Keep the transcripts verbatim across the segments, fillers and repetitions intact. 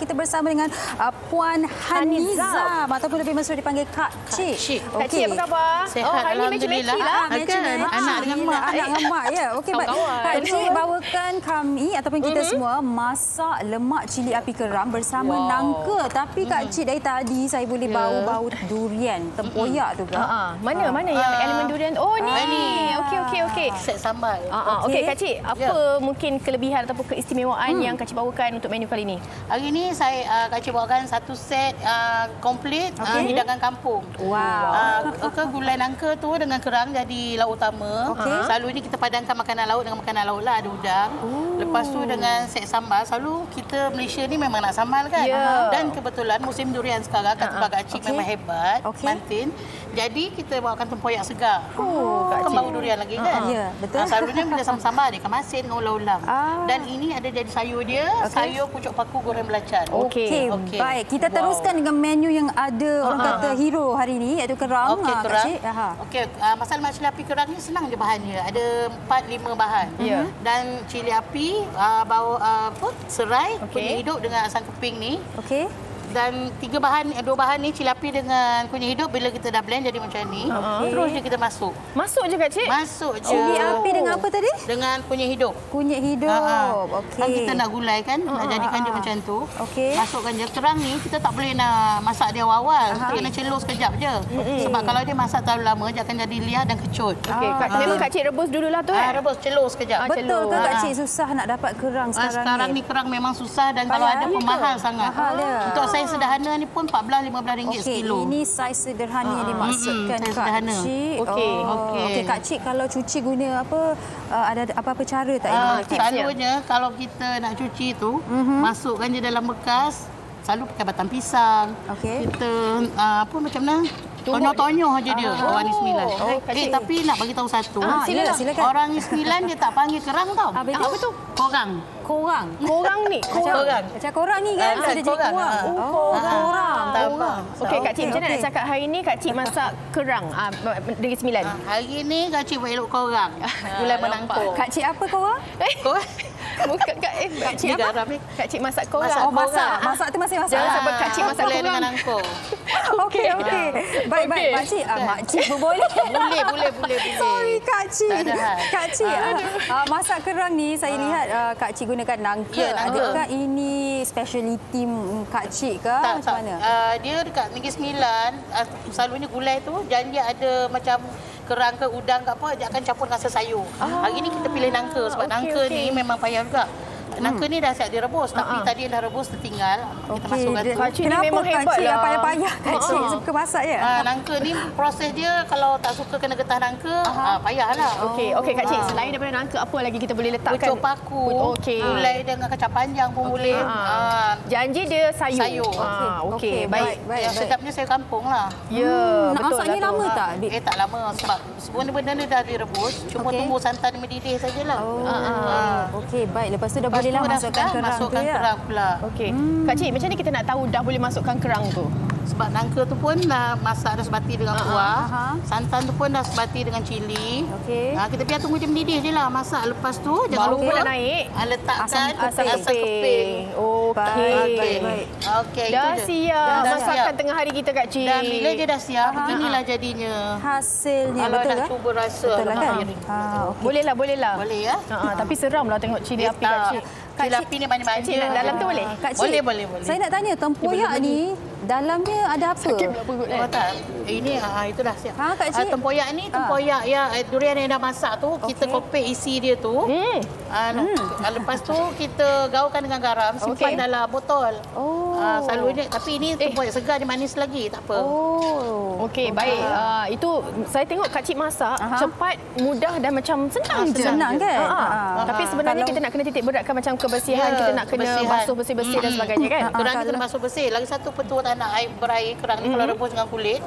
kita bersama dengan uh, Puan Hanizam ataupun lebih mesra dipanggil Kak Cik. Cik. Okay. Kak Cik, apa khabar? Sehat, oh, hari ni meki-meki lah. Kan? Anak dengan mak. Anak dengan mak, ya. Okey, baik. Kak Cik bawakan kami ataupun kita mm-hmm. semua masak lemak cili api keram bersama wow. nangka. Tapi Kak Cik, dari tadi saya boleh yeah. bau-bau durian. Tempoyak mm-hmm. tu kan? Uh-huh. Mana, uh-huh. mana yang uh-huh. elemen durian? Oh, ni. Uh-huh. Okey, okey, okey. Set sambal. Uh-huh. Okey, okay, Kak Cik, apa yeah. mungkin kelebihan ataupun keistimewaan hmm. yang Kak Cik bawakan untuk menu kali ini? Hari ini saya uh, Kak Cik bawakan satu set uh, komplit okay. uh, hidangan kampung. Wow. Uh, ke gulai nangka tu dengan kerang jadi lauk utama. Okay. Selalunya kita padankan makanan laut dengan makanan laut lah, ada udang. Ooh. Lepas tu dengan set sambal. Selalu kita Malaysia ni memang nak sambal kan? Yeah. Dan kebetulan musim durian sekarang kat tempat Kak Cik okay. memang hebat, okay. mantin. Jadi kita bawakan tempoyak segar. Oh, kan bau durian lagi kan? Uh-huh. Ya, betul. Uh, selalunya bila sambal-sambal ada kemasin, ulam-ulam. Ah. Dan ini ada jadi sayur dia, okay. sayur pucuk paku goreng belacan. Okey, okay. baik. Kita wow. teruskan dengan menu yang ada orang uh-huh. kata hero hari ini, iaitu kerang. Okey, kerang. Okey, uh, masalah lemak cili api kerang ni senang je bahannya. Ada empat lima bahan. Yeah. Dan cili api, uh, bau uh, apa? Serai, kunyit okay. hidup dengan asam keping ni. Okey. Dan tiga bahan, dua bahan ni cili api dengan kunyit hidup bila kita dah blend jadi macam ni. Okay. Terus je kita masuk. Masuk je Kak Cik? Masuk je. Cili api dengan apa tadi? Dengan kunyit hidup. Kunyit hidup. Uh-huh. Okey. Kan kita nak gulai kan, uh-huh. nak jadikan dia macam tu. Okey. Masukkan je. Kerang ni kita tak boleh nak masak dia awal-awal. Uh-huh. Kita kena celur sekejap je. Uh-huh. Sebab kalau dia masak terlalu lama dia akan jadi liar dan kecut. Okey, Kak, uh-huh. Kak Cik rebus dululah tu kan? Uh, rebus, celur sekejap. Uh, Betul celur. ke Kak Cik susah nak dapat kerang sekarang, uh, sekarang ni? Sekarang ni kerang memang susah dan Paya, kalau ada pun mahal sangat. Mahal dia. Untuk saya sederhana ni pun empat belas lima belas ringgit okay, kilo. Ini saiz sederhana yang dimaksudkan mm-hmm, Kak sederhana. Cik. Okey. Oh, Okey okay, Kak Cik, kalau cuci guna apa, ada apa-apa cara tak? Uh, selalunya ya? Kalau kita nak cuci tu, mm-hmm. masukkan je dalam bekas, selalu pakai batang pisang. Okay. Kita uh, apa macam mana? Tonyoh-tonyoh aja dia ah. orang Isnin. Oh, eh, tapi nak bagi tahu satu. Ah, silakan, silakan. Orang Isnin dia tak panggil kerang tau. Ah, apa tu? Korang. Korang. Korang ni. Korang. Macam korang ni kan, ada ah, jadi korang. Oh, korang. Ah, korang. Tambang. Okey Kak Cik, macam mana nak cakap hari ni Kak Cik masak kerang ah dari Isnin. Ah, hari ni Kak Cik buat elok korang. Gulai menangkap. Kak Cik apa korang? Korang. Bukan Kak eh Kak Cik apa? Kak Cik masak korang. Masak oh, masak. Masak tu masih masak. Jangan sampai Kak Cik masak korang dengan nangkuk. Okey okey. Baik, okay. baik. Mak Cik, ah, Mak Cik pun boleh. Boleh, boleh, boleh. Sorry, Kak Cik. Kak Cik, ah, ah, masak kerang ni, saya ah. lihat ah, Kak Cik gunakan nangka. Ya, adakah ah. ini speciality Kak Cik ke? Tak, macam tak. Mana? Uh, dia dekat Negeri Sembilan, uh, selalunya gulai tu janji ada macam kerang ke udang ke apa, dia akan campur rasa sayur. Ah. Hari ni kita pilih nangka sebab okay, nangka okay. ni memang payah juga. Nangka ni dah siap direbus, tapi uh -huh. tadi dah rebus tertinggal. Okay. Kita masukkan tu. Kak Cik ni memang hebat lah. Kenapa Kak Cik payah-payah? Kak Cik uh -huh. suka masak ya? Uh, nangka ni proses dia kalau tak suka kena getah nangka, uh -huh. uh, payahlah. Okey, okay, Kak Cik, selain daripada nangka, apa lagi kita boleh letakkan? Pucuk paku, okay. gulai dengan kacang panjang pun okay. boleh. Uh -huh. uh, Janji dia sayur. Sayur. Uh, Okey, okay. okay. baik. baik. Ya, sedapnya sayur kampung lah. Ya, yeah, betul. Masaknya lah lama tak? Eh, tak lama sebab semua benda ni dah direbus. Cuma tunggu santan mendidih sajalah. Okey, baik. Lepas tu dah boleh Dah masukkan dah kerang, masukkan tu kerang ya? pula. Okey. Hmm. Kak Cik, macam ni kita nak tahu dah boleh masukkan kerang tu? Sebab nangka tu pun dah masak dah sebati dengan uh -huh. kuah. Uh -huh. Santan tu pun dah sebati dengan cili. Okey. Ha, kita biar tunggu dia mendidih je lah. Masak lepas tu jangan okay. lupa naik. Letakkan asam keping. Okey. Okey. Okey. Dah siap dah masakan siap. tengah hari kita Kak Cik. Dan bila dia dah siap, beginilah uh -huh. jadinya. Hasilnya kalau betul dah kan? cuba rasa betul lah kan? Ha, okay. Bolehlah, bolehlah. Boleh ya. Ha, ha. Tapi seramlah tengok cili api Kak Cik. Cili api ni banyak-banyak. Cik nak dalam tu boleh? Kak Cik, boleh, boleh, boleh. Saya nak tanya, tempoyak ni dalamnya ada apa? Sakit pula perut kan? Oh tak. Ini, ah, itu dah siap. Ha, Kak Cik? Ah, tempoyak ni, tempoyak ah. yang durian yang dah masak tu, okay. kita kopek isi dia tu. Hmm. Ah, hmm. Lepas tu, kita gaulkan dengan garam, simpan okay. dalam botol. Oh. Ah, selalunya, tapi ini tempoyak eh. segar, dia manis lagi. Tak apa. Oh. Okey, okay. baik. Ah, itu, saya tengok Kak Cik masak, Aha. cepat, mudah dan macam senang ah, je. Senang kan? Ah, ah. Ah. Tapi sebenarnya kalau kita nak kena titik beratkan macam kebersihan, ya, kita nak kena kebersihan. basuh bersih-bersih hmm. dan sebagainya kan? Kerang kita kena basuh bersih. Lagi satu petua tanah air berair kerang ni hmm. kalau rebus dengan kulit,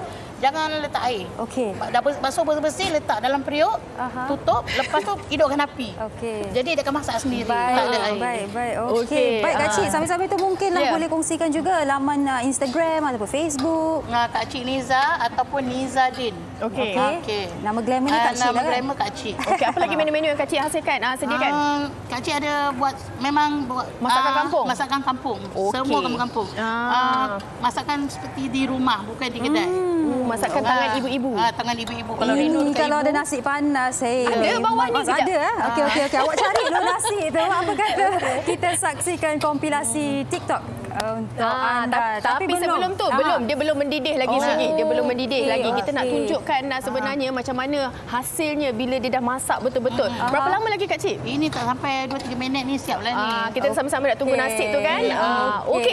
Jangan letak air. Okey. Dah basuh bersih-bersih, letak dalam periuk, aha, tutup, lepas tu hidupkan api. Okey. Jadi dia akan masak sendiri. Baik, tak ada air. Baik, baik. Okey. Okay. Baik Kak Cik, sambil-sambil tu mungkinlah yeah. boleh kongsikan juga laman uh, Instagram ataupun Facebook. Nah, Kak Cik Niza ataupun Niza Din. Okey. Okay. Okay. Nama glamour ni Kak Cik. Uh, nama glamour Kak Cik. Okey, apa lagi menu-menu yang Kak Cik hasilkan? Ah, sediakan. Uh, Kak Cik ada buat memang buat masakan uh, kampung. Masakan kampung. Okay. Semua kampung-kampung. Ah. Uh, masakan seperti di rumah, bukan di kedai. Hmm. Masakan uh, tangan ibu-ibu. Uh, tangan ibu-ibu kalau hmm, rindu dekat kalau ibu. Ada nasi panas. Hey. Ada bawah ni sekejap. Ada ah. Okey okey okey. Awak cari dulu nasi tu. Apa kata kita saksikan kompilasi TikTok untuk ah, anda. Tapi, tapi belum. sebelum tu ah. belum dia belum mendidih lagi oh. sunyi. Dia belum mendidih okay. lagi. Kita okay. nak tunjukkan sebenarnya ah. macam mana hasilnya bila dia dah masak betul-betul. Ah. Berapa lama lagi Kak Cik? Ini tak sampai dua tiga minit ni siaplah ni. Ah, kita sama-sama okay. nak tunggu nasi tu kan. Ah, okey.